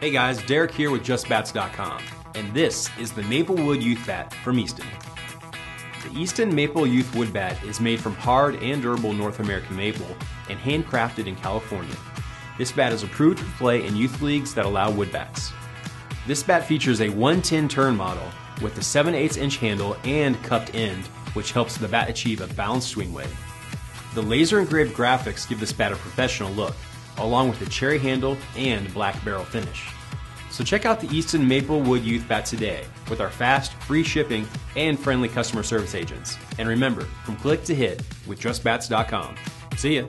Hey guys, Derek here with JustBats.com, and this is the Maple Wood Youth Bat from Easton. The Easton Maple Youth Wood Bat is made from hard and durable North American maple and handcrafted in California. This bat is approved for play in youth leagues that allow wood bats. This bat features a 110 turn model with a 7/8" handle and cupped end, which helps the bat achieve a balanced swing weight. The laser engraved graphics give this bat a professional look, along with a cherry handle and black barrel finish. So check out the Easton Maple Wood Youth Bat today with our fast, free shipping, and friendly customer service agents. And remember, from click to hit with JustBats.com. See ya!